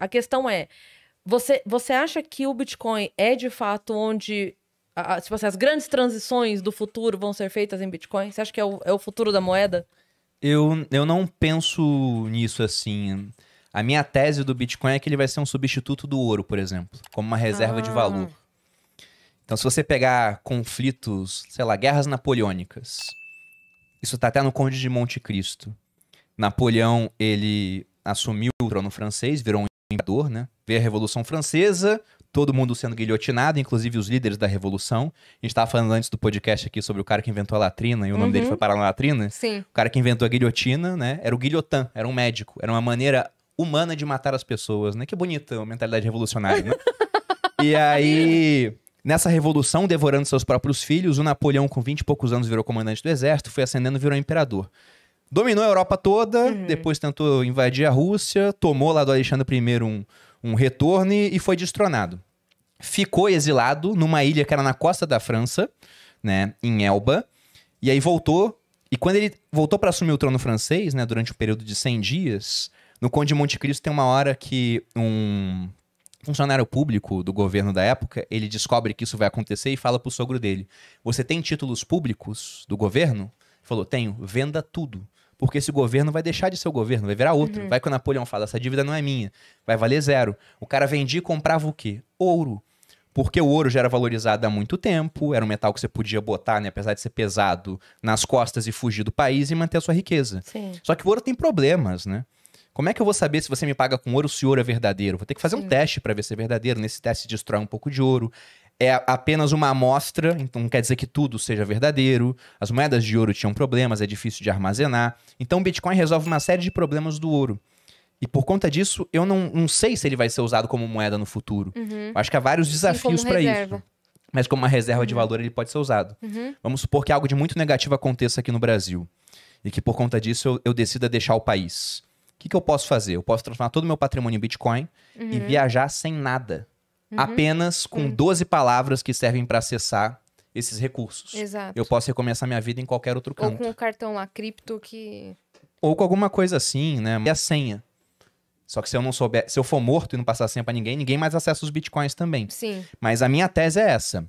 A questão é, você acha que o Bitcoin é de fato onde tipo assim, as grandes transições do futuro vão ser feitas em Bitcoin? Você acha que é o futuro da moeda? Eu não penso nisso assim. A minha tese do Bitcoin é que ele vai ser um substituto do ouro, por exemplo, como uma reserva de valor. Então, se você pegar conflitos, sei lá, guerras napoleônicas, isso tá até no Conde de Monte Cristo. Napoleão, ele assumiu o trono francês, virou um imperador, né? Veio a Revolução Francesa, todo mundo sendo guilhotinado, inclusive os líderes da Revolução. A gente estava falando antes do podcast aqui sobre o cara que inventou a latrina, e o nome dele foi parar na latrina. Sim. O cara que inventou a guilhotina, né? Era o guilhotin, era um médico, era uma maneira humana de matar as pessoas, né? Que bonita a mentalidade revolucionária, né? E aí, nessa revolução, devorando seus próprios filhos, o Napoleão, com 20 e poucos anos, virou comandante do exército, foi ascendendo e virou imperador. Dominou a Europa toda, depois tentou invadir a Rússia, tomou lá do Alexandre I um retorno e foi destronado. Ficou exilado numa ilha que era na costa da França, né, em Elba, e aí voltou. E quando ele voltou para assumir o trono francês, né, durante um período de 100 dias, no Conde de Monte Cristo tem uma hora que um funcionário público do governo da época, ele descobre que isso vai acontecer e fala pro sogro dele: "Você tem títulos públicos do governo?" Ele falou: "Tenho. Venda tudo. Porque esse governo vai deixar de ser o governo, vai virar outro." Vai que o Napoleão fala: "Essa dívida não é minha, vai valer zero." O cara vendia e comprava o quê? Ouro. Porque o ouro já era valorizado há muito tempo, era um metal que você podia botar, né, apesar de ser pesado, nas costas e fugir do país e manter a sua riqueza. Sim. Só que o ouro tem problemas, né? Como é que eu vou saber se você me paga com ouro, se ouro é verdadeiro? Vou ter que fazer um teste para ver se é verdadeiro. Nesse teste destrói um pouco de ouro. É apenas uma amostra, então não quer dizer que tudo seja verdadeiro. As moedas de ouro tinham problemas, é difícil de armazenar. Então o Bitcoin resolve uma série de problemas do ouro. E por conta disso, eu não sei se ele vai ser usado como moeda no futuro. Acho que há vários desafios para isso. Mas como uma reserva de valor, ele pode ser usado. Vamos supor que algo de muito negativo aconteça aqui no Brasil. E que por conta disso, eu decida deixar o país. O que eu posso fazer? Eu posso transformar todo o meu patrimônio em Bitcoin e viajar sem nada. Apenas com 12 palavras que servem para acessar esses recursos. Exato. Eu posso recomeçar minha vida em qualquer outro canto. Ou com o cartão lá, cripto que... Ou com alguma coisa assim, né? E a senha. Só que se eu não souber... Se eu for morto e não passar a senha pra ninguém, ninguém mais acessa os Bitcoins também. Sim. Mas a minha tese é essa.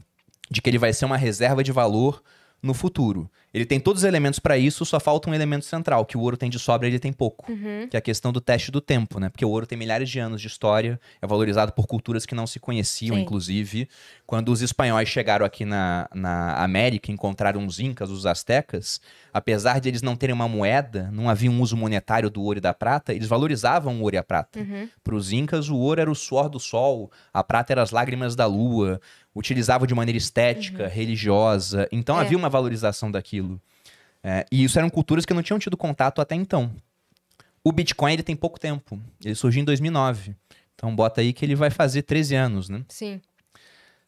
De que ele vai ser uma reserva de valor no futuro. Ele tem todos os elementos para isso, só falta um elemento central, que o ouro tem de sobra e ele tem pouco. Que é a questão do teste do tempo, né? Porque o ouro tem milhares de anos de história, é valorizado por culturas que não se conheciam, inclusive. Quando os espanhóis chegaram aqui na América, encontraram os incas, os astecas, apesar de eles não terem uma moeda, não havia um uso monetário do ouro e da prata, eles valorizavam o ouro e a prata. Para os incas, o ouro era o suor do sol, a prata era as lágrimas da lua, utilizavam de maneira estética, religiosa. Então havia uma valorização daquilo. E isso eram culturas que não tinham tido contato até então. O Bitcoin, ele tem pouco tempo. Ele surgiu em 2009. Então bota aí que ele vai fazer 13 anos, né? Sim.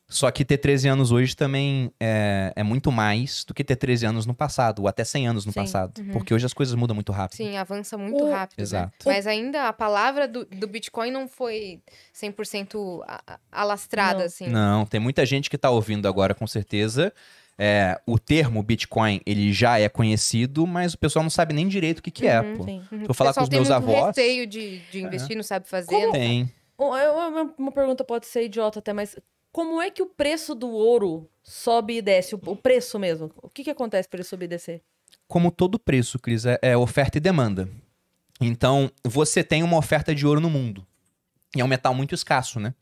Só que ter 13 anos hoje também é muito mais do que ter 13 anos no passado, ou até 100 anos no passado. Porque hoje as coisas mudam muito rápido. Sim, avança muito rápido. Exato. Né? Mas ainda a palavra do Bitcoin não foi 100% alastrada, não. Assim. Não, tem muita gente que tá ouvindo agora, com certeza. O termo Bitcoin, ele já é conhecido, mas o pessoal não sabe nem direito o que é, pô. Se eu falar com os meus avós... O receio de investir, não sabe fazer. Como... Tem. Uma pergunta pode ser idiota até, mas... Como é que o preço do ouro sobe e desce? O preço mesmo. O que acontece para ele subir e descer? Como todo preço, Cris, é oferta e demanda. Então, você tem uma oferta de ouro no mundo. E é um metal muito escasso, né?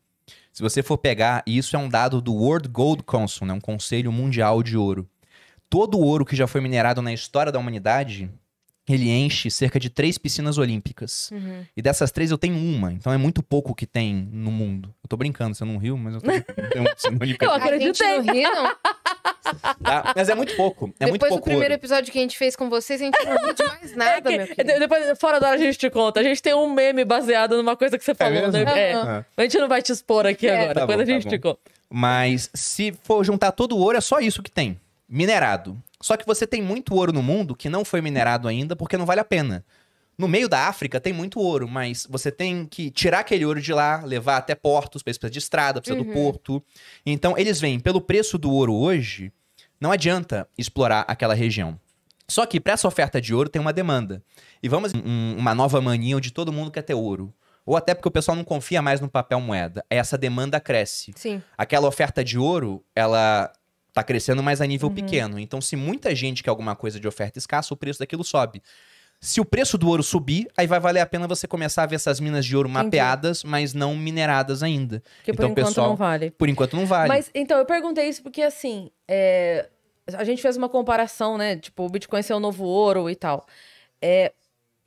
Se você for pegar, e isso é um dado do World Gold Council, né? Um conselho mundial de ouro. Todo o ouro que já foi minerado na história da humanidade, ele enche cerca de 3 piscinas olímpicas. E dessas 3 eu tenho uma. Então é muito pouco que tem no mundo. Eu tô brincando, você não riu, mas eu tô brincando. Eu acreditei. A gente não ri, não. Tá? Mas é muito pouco. Depois do primeiro episódio que a gente fez com vocês, a gente não riu de mais nada, meu querido. Depois, fora da hora, a gente te conta. A gente tem um meme baseado numa coisa que você falou. Né? A gente não vai te expor aqui agora. Tá, depois bom, a gente te conta. Mas se for juntar todo o ouro, é só isso que tem. Minerado. Só que você tem muito ouro no mundo que não foi minerado ainda porque não vale a pena. No meio da África tem muito ouro, mas você tem que tirar aquele ouro de lá, levar até portos, precisa de estrada, precisa do porto. Então eles vêm, pelo preço do ouro hoje, não adianta explorar aquela região. Só que para essa oferta de ouro tem uma demanda. E vamos uma nova mania onde todo mundo quer ter ouro. ou até porque o pessoal não confia mais no papel moeda, essa demanda cresce. Sim. Aquela oferta de ouro, ela tá crescendo, mas a nível pequeno. Então, se muita gente quer alguma coisa de oferta escassa, o preço daquilo sobe. Se o preço do ouro subir, aí vai valer a pena você começar a ver essas minas de ouro mapeadas, mas não mineradas ainda. Porque então, por enquanto pessoal, não vale. Por enquanto não vale. Mas, então, eu perguntei isso porque, assim, a gente fez uma comparação, né? Tipo, o Bitcoin ser o novo ouro e tal.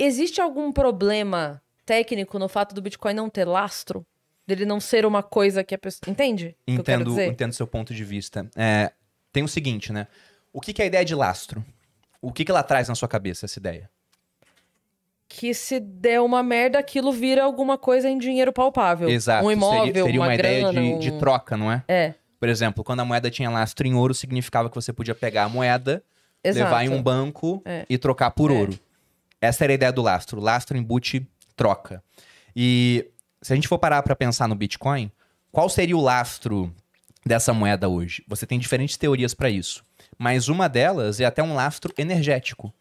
Existe algum problema técnico no fato do Bitcoin não ter lastro? Dele não ser uma coisa que a pessoa... Entende? Entendo seu ponto de vista. Tem o seguinte, né? O que é a ideia de lastro? O que ela traz na sua cabeça, essa ideia? Que se der uma merda, aquilo vira alguma coisa em dinheiro palpável. Exato. Um imóvel, seria uma grana, ideia de troca, não é? É. Por exemplo, quando a moeda tinha lastro em ouro, significava que você podia pegar a moeda, exato, levar em um banco e trocar por ouro. Essa era a ideia do lastro. Lastro embute troca. E se a gente for parar pra pensar no Bitcoin, qual seria o lastro dessa moeda hoje? Você tem diferentes teorias pra isso. Mas uma delas é até um lastro energético.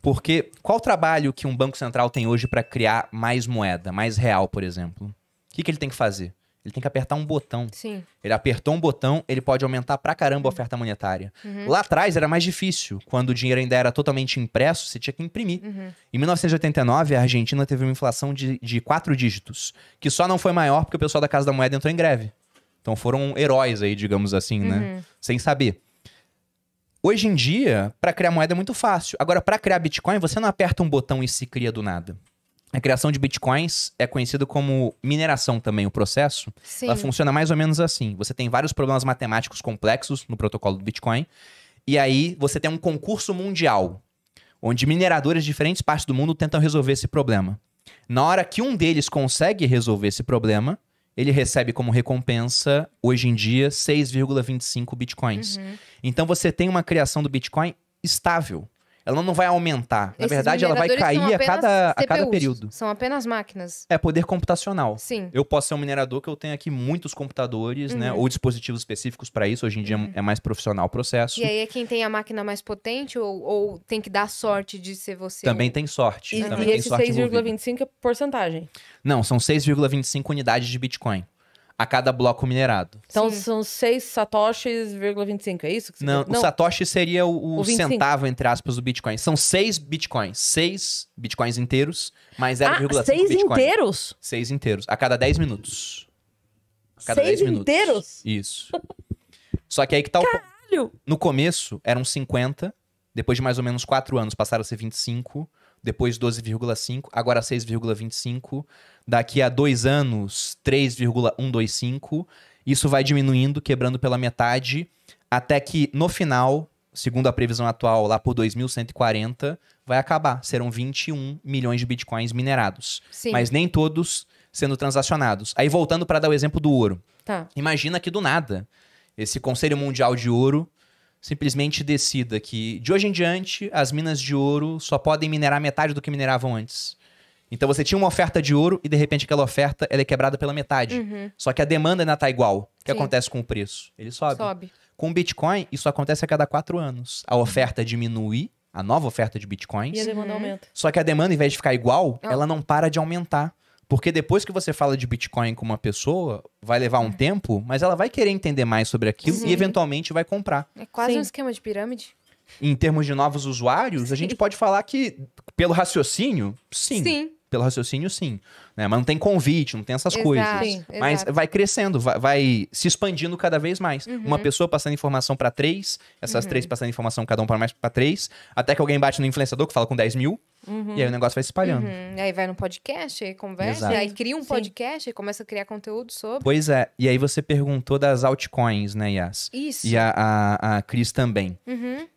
Porque qual o trabalho que um banco central tem hoje para criar mais moeda, mais real, por exemplo? O que ele tem que fazer? Ele tem que apertar um botão. Sim. Ele apertou um botão, ele pode aumentar pra caramba a oferta monetária. Lá atrás era mais difícil. Quando o dinheiro ainda era totalmente impresso, você tinha que imprimir. Em 1989, a Argentina teve uma inflação de 4 dígitos, que só não foi maior porque o pessoal da Casa da Moeda entrou em greve. Então foram heróis aí, digamos assim, né? Sem saber. Hoje em dia, para criar moeda é muito fácil. Agora, para criar Bitcoin, você não aperta um botão e se cria do nada. A criação de Bitcoins é conhecido como mineração também, o processo. Sim. Ela funciona mais ou menos assim. Você tem vários problemas matemáticos complexos no protocolo do Bitcoin. E aí, você tem um concurso mundial, onde mineradores de diferentes partes do mundo tentam resolver esse problema. Na hora que um deles consegue resolver esse problema, ele recebe como recompensa, hoje em dia, 6,25 bitcoins. Então, você tem uma criação do Bitcoin estável. Ela não vai aumentar. Na verdade, ela vai cair a cada período. São apenas máquinas. É poder computacional. Sim. Eu posso ser um minerador que eu tenho aqui muitos computadores, né? Ou dispositivos específicos para isso. Hoje em dia é mais profissional o processo. E aí é quem tem a máquina mais potente ou tem que dar sorte de ser você? Também tem sorte. Também tem sorte. E esse 6,25 é porcentagem? Não, são 6,25 unidades de Bitcoin a cada bloco minerado. Então são 6 satoshis, 0,25, é isso? Que você não, o satoshi seria o centavo, entre aspas, do Bitcoin. São 6 bitcoins. 6 bitcoins inteiros, mais 0,5 6 bitcoin. Inteiros? 6 inteiros. A cada 10 minutos. A cada 6 10 inteiros? Minutos. Isso. Só que aí que tá o... Caralho! No começo, eram 50. Depois de mais ou menos 4 anos, passaram a ser 25. Depois 12,5, agora 6,25. Daqui a 2 anos, 3,125. Isso vai diminuindo, quebrando pela metade, até que no final, segundo a previsão atual, lá por 2140, vai acabar. Serão 21 milhões de bitcoins minerados. Sim. Mas nem todos sendo transacionados. Aí voltando para dar o exemplo do ouro. Tá. Imagina que do nada, esse Conselho Mundial de Ouro simplesmente decida que, de hoje em diante, as minas de ouro só podem minerar metade do que mineravam antes. Então, você tinha uma oferta de ouro e, de repente, aquela oferta ela é quebrada pela metade. Só que a demanda ainda está igual. O que acontece com o preço? Ele sobe. Com o Bitcoin, isso acontece a cada 4 anos. A oferta diminui, a nova oferta de Bitcoins. E a demanda aumenta. Só que a demanda, em vez de ficar igual, ela não para de aumentar. Porque depois que você fala de Bitcoin com uma pessoa, vai levar um tempo, mas ela vai querer entender mais sobre aquilo e eventualmente vai comprar. É quase um esquema de pirâmide. Em termos de novos usuários, a gente pode falar que, pelo raciocínio, sim. Pelo raciocínio, sim. Né? Mas não tem convite, não tem essas coisas. Sim, mas vai crescendo, vai se expandindo cada vez mais. Uma pessoa passando informação para 3, essas 3 passando informação cada um para mais para 3, até que alguém bate no influenciador que fala com 10 mil. E aí o negócio vai se espalhando. Aí vai no podcast, aí conversa, aí cria um podcast, aí começa a criar conteúdo sobre. Pois é, e aí você perguntou das altcoins, né, Yas? Isso. E a Cris também.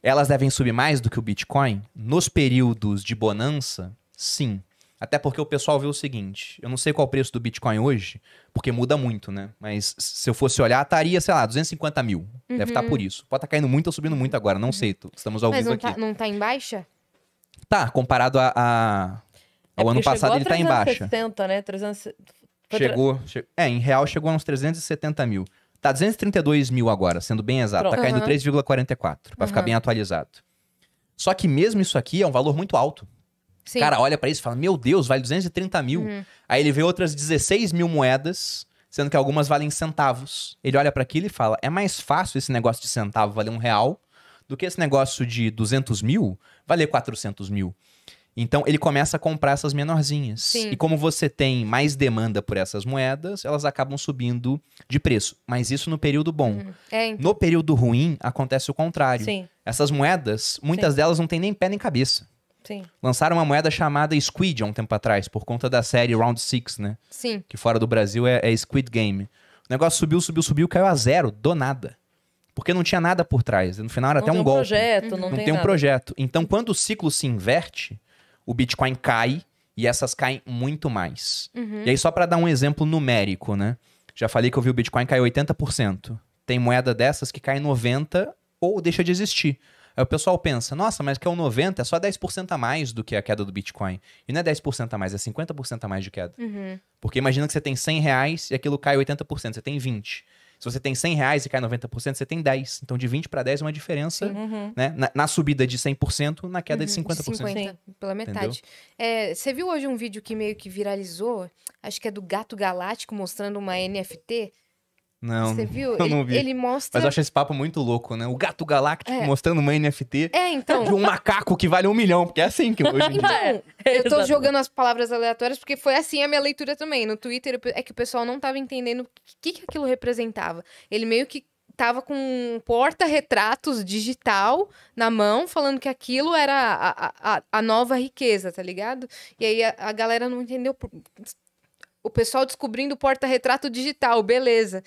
Elas devem subir mais do que o Bitcoin? Nos períodos de bonança, sim. Até porque o pessoal vê o seguinte, eu não sei qual o preço do Bitcoin hoje, porque muda muito, né? Mas se eu fosse olhar, estaria, sei lá, 250 mil. Deve estar por isso. Pode estar caindo muito ou subindo muito agora, não sei. Estamos ao vivo aqui. Mas não está em baixa? Tá, comparado ao ano passado, ele tá em baixa. 370, né? 300... em real chegou a uns 370 mil. Tá 232 mil agora, sendo bem exato. Pronto. Tá caindo 3,44, pra ficar bem atualizado. Só que mesmo isso aqui é um valor muito alto. Sim. O cara olha pra isso e fala, meu Deus, vale 230 mil. Aí ele vê outras 16 mil moedas, sendo que algumas valem centavos. Ele olha pra aquilo e fala, é mais fácil esse negócio de centavo valer R$1, do que esse negócio de 200 mil valer 400 mil. Então, ele começa a comprar essas menorzinhas. Sim. E como você tem mais demanda por essas moedas, elas acabam subindo de preço. Mas isso no período bom. É, então. No período ruim, acontece o contrário. Sim. Essas moedas, muitas delas não têm nem pé nem cabeça. Sim. Lançaram uma moeda chamada Squid há um tempo atrás, por conta da série Round 6, né? Sim. Que fora do Brasil é Squid Game. O negócio subiu, caiu a zero, do nada. Porque não tinha nada por trás. No final era até um golpe. Não tem um projeto. Então, quando o ciclo se inverte, o Bitcoin cai e essas caem muito mais. E aí, só para dar um exemplo numérico, né? Já falei que eu vi o Bitcoin cair 80%. Tem moeda dessas que cai 90% ou deixa de existir. Aí o pessoal pensa, nossa, mas que é o 90% é só 10% a mais do que a queda do Bitcoin. E não é 10% a mais, é 50% a mais de queda. Porque imagina que você tem 100 reais e aquilo cai 80%, você tem 20%. Se você tem 100 reais e cai 90%, você tem 10. Então, de 20 para 10 é uma diferença, né? Na subida de 100%, na queda de 50%. Pela metade. Você viu hoje um vídeo que meio que viralizou? Acho que é do Gato Galáctico mostrando uma NFT. Não, você viu? Eu não vi. Ele mostra... Mas eu acho esse papo muito louco, né? O Gato Galáctico mostrando uma NFT de um macaco que vale 1 milhão, porque é assim que hoje em dia. Eu tô jogando as palavras aleatórias, porque foi assim a minha leitura também. No Twitter é que o pessoal não tava entendendo o que aquilo representava. Ele meio que tava com um porta-retratos digital na mão, falando que aquilo era a nova riqueza, tá ligado? E aí a galera não entendeu... O pessoal descobrindo o porta-retrato digital, beleza.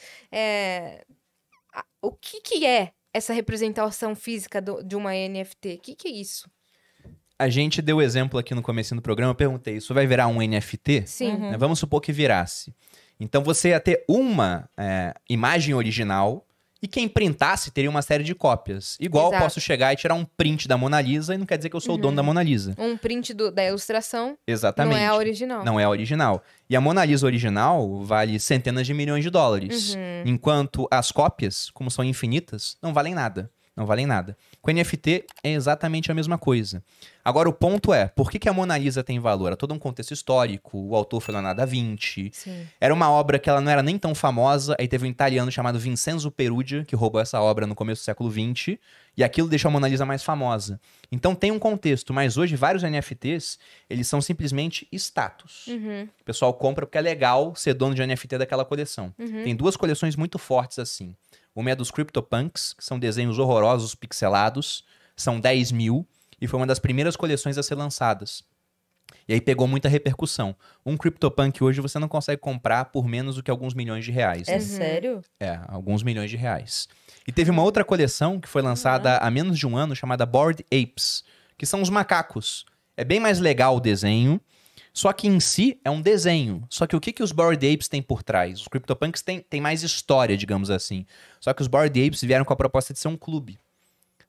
O que é essa representação física de uma NFT? O que é isso? A gente deu exemplo aqui no comecinho do programa, eu perguntei, isso vai virar um NFT? Sim. Vamos supor que virasse. Então você ia ter uma imagem original e quem printasse teria uma série de cópias. Igual eu posso chegar e tirar um print da Mona Lisa e não quer dizer que eu sou o dono da Mona Lisa. Um print da ilustração. Exatamente. Não é a original. Não é a original. E a Mona Lisa original vale centenas de milhões de dólares. Enquanto as cópias, como são infinitas, não valem nada. Não valem nada. Com NFT é exatamente a mesma coisa. Agora o ponto é, por que a Mona Lisa tem valor? É todo um contexto histórico, o autor foi Leonardo da Vinci. Sim. Era uma obra que ela não era nem tão famosa, aí teve um italiano chamado Vincenzo Perugia, que roubou essa obra no começo do século XX, e aquilo deixou a Mona Lisa mais famosa. Então tem um contexto, mas hoje vários NFTs, eles são simplesmente status. O pessoal compra porque é legal ser dono de NFT daquela coleção. Tem duas coleções muito fortes assim. Uma é dos CryptoPunks, que são desenhos horrorosos, pixelados. São 10 mil e foi uma das primeiras coleções a ser lançadas. E aí pegou muita repercussão. Um CryptoPunk hoje você não consegue comprar por menos do que alguns milhões de reais. É sério? É, alguns milhões de reais. E teve uma outra coleção que foi lançada há menos de um ano, chamada Bored Apes, que são os macacos. É bem mais legal o desenho, só que em si é um desenho. Só que o que os Bored Apes têm por trás? Os CryptoPunks têm mais história, digamos assim. Só que os Bored Apes vieram com a proposta de ser um clube.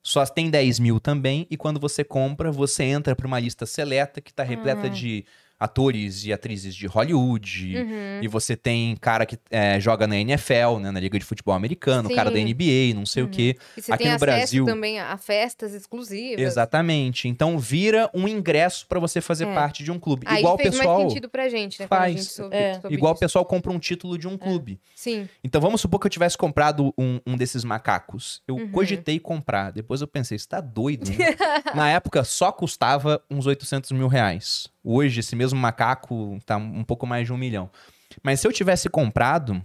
Só tem 10 mil também e quando você compra, você entra para uma lista seleta que está repleta de atores e atrizes de Hollywood. E você tem cara que joga na NFL, né, na Liga de Futebol Americano, cara da NBA, não sei o quê. E você aqui tem no Brasil também a festas exclusivas. Exatamente. Então vira um ingresso para você fazer parte de um clube. Aí igual fez o pessoal mais sentido pra gente, né? Faz. Gente sobre igual isso. O pessoal compra um título de um clube. Sim. Então vamos supor que eu tivesse comprado um desses macacos. Eu cogitei comprar. Depois eu pensei, você tá doido, né? Na época só custava uns 800 mil reais. Hoje, esse mesmo macaco tá um pouco mais de 1 milhão. Mas se eu tivesse comprado, o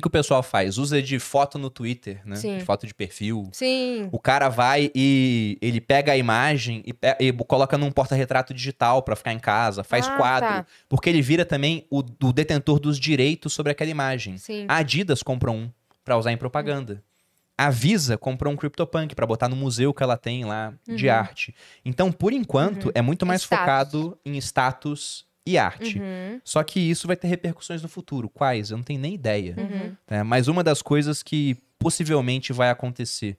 que o pessoal faz? Usa de foto no Twitter, né? Sim. De foto de perfil. Sim. O cara vai e ele pega a imagem e coloca num porta-retrato digital pra ficar em casa, faz quadro. Tá. Porque ele vira também o detentor dos direitos sobre aquela imagem. Sim. A Adidas comprou um pra usar em propaganda. A Visa comprou um CryptoPunk para botar no museu que ela tem lá de arte. Então, por enquanto, é muito mais focado em status e arte. Só que isso vai ter repercussões no futuro. Quais? Eu não tenho nem ideia. Mas uma das coisas que possivelmente vai acontecer...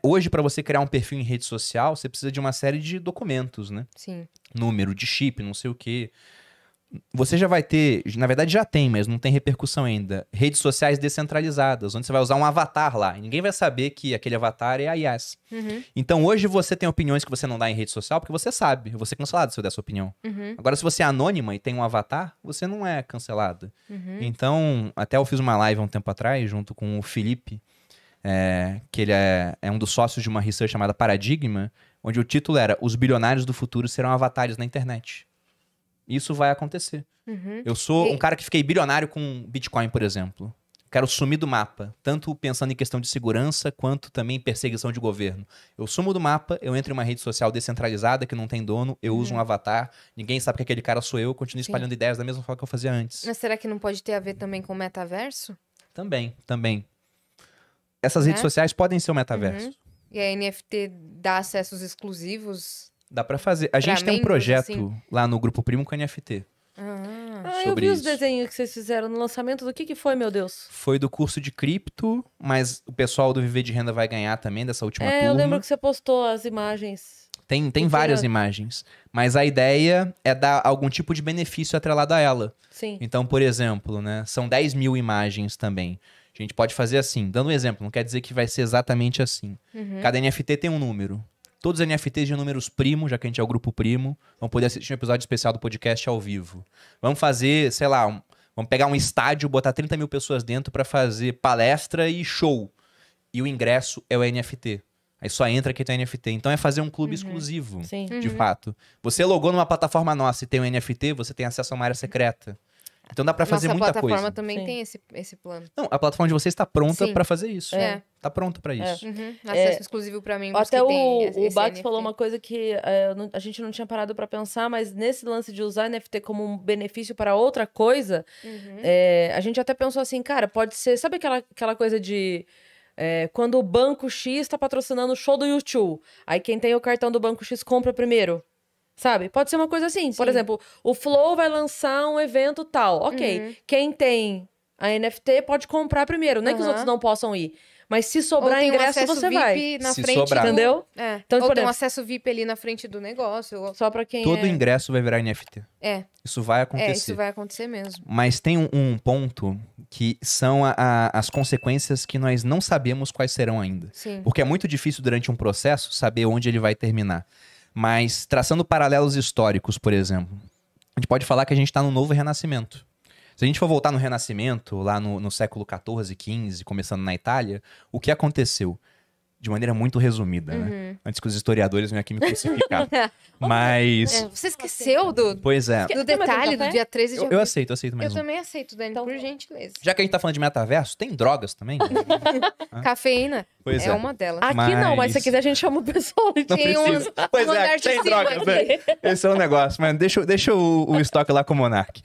hoje, para você criar um perfil em rede social, você precisa de uma série de documentos, né? Sim. Número de chip, não sei o quê... você já vai ter, na verdade já tem, mas não tem repercussão ainda, redes sociais descentralizadas, onde você vai usar um avatar lá. E ninguém vai saber que aquele avatar é a IAS. Uhum. Então hoje você tem opiniões que você não dá em rede social porque você sabe, você é cancelado se eu der sua opinião. Uhum. Agora se você é anônima e tem um avatar, você não é cancelada. Uhum. Então, até eu fiz uma live há um tempo atrás junto com o Felipe, que ele é um dos sócios de uma research chamada Paradigma, onde o título era Os Bilionários do Futuro Serão Avatares na Internet. Isso vai acontecer. Uhum. Eu sou um cara que fiquei bilionário com Bitcoin, por exemplo. Quero sumir do mapa, tanto pensando em questão de segurança, quanto também em perseguição de governo. Eu sumo do mapa, eu entro em uma rede social descentralizada que não tem dono, eu uso um avatar, ninguém sabe que aquele cara sou eu continuo espalhando ideias da mesma forma que eu fazia antes. Mas será que não pode ter a ver também com o metaverso? Também. Essas redes sociais podem ser o metaverso. Uhum. E a NFT dá acessos exclusivos? Dá pra fazer. A gente tem um projeto lá no Grupo Primo com NFT. Eu vi os desenhos que vocês fizeram no lançamento. Do que foi, meu Deus? Foi do curso de cripto, mas o pessoal do Viver de Renda vai ganhar também dessa última turma. Eu lembro que você postou as imagens. Tem várias imagens. Mas a ideia é dar algum tipo de benefício atrelado a ela. Sim. Então, por exemplo, né, são 10 mil imagens também. A gente pode fazer assim. Dando um exemplo, não quer dizer que vai ser exatamente assim. Uhum. Cada NFT tem um número. Todos os NFTs de números primos, já que a gente é o Grupo Primo, vão poder assistir um episódio especial do podcast ao vivo. Vamos fazer, sei lá, vamos pegar um estádio, botar 30 mil pessoas dentro para fazer palestra e show. E o ingresso é o NFT. Aí só entra quem tem NFT. Então é fazer um clube exclusivo, de fato. Você logou numa plataforma nossa e tem um NFT, você tem acesso a uma área secreta. Então dá para fazer muita coisa. A plataforma também tem esse plano. Não, a plataforma de vocês está pronta para fazer isso. Tá pronta para isso. Uhum. Acesso exclusivo para mim. Até o Bax falou uma coisa que a gente não tinha parado para pensar, mas nesse lance de usar NFT como um benefício para outra coisa, a gente até pensou assim, cara, pode ser... Sabe aquela coisa de... quando o Banco X está patrocinando o show do YouTube, aí quem tem o cartão do Banco X compra primeiro. Sabe? Pode ser uma coisa assim. Sim. Por exemplo, o Flow vai lançar um evento tal. Ok. Uhum. Quem tem a NFT pode comprar primeiro. Não é que os outros não possam ir. Mas se sobrar ingresso, você VIP vai. Na se frente sobrar. Entendeu? Então, ou tem um acesso VIP ali na frente do negócio. Ou... Só pra quem Todo ingresso vai virar NFT. Isso vai acontecer. Isso vai acontecer mesmo. Mas tem um ponto que são as consequências que nós não sabemos quais serão ainda. Sim. Porque é muito difícil durante um processo saber onde ele vai terminar. Mas, traçando paralelos históricos, por exemplo, a gente pode falar que a gente está no novo Renascimento. Se a gente for voltar no Renascimento, lá no século XIV, XV, começando na Itália, o que aconteceu? De maneira muito resumida, né? Antes que os historiadores venham aqui me crucificar. Mas... você esqueceu do... Pois é. Do detalhe do dia 13 de abril. Eu aceito, mais Eu também aceito, Dani, então, por gentileza. Já que a gente tá falando de metaverso, tem drogas também? Cafeína. Pois é uma delas. Aqui não, mas se quiser a gente chama o pessoal. Tem pois tem drogas, né? Esse é o negócio. Mas deixa o estoque lá com o Monark.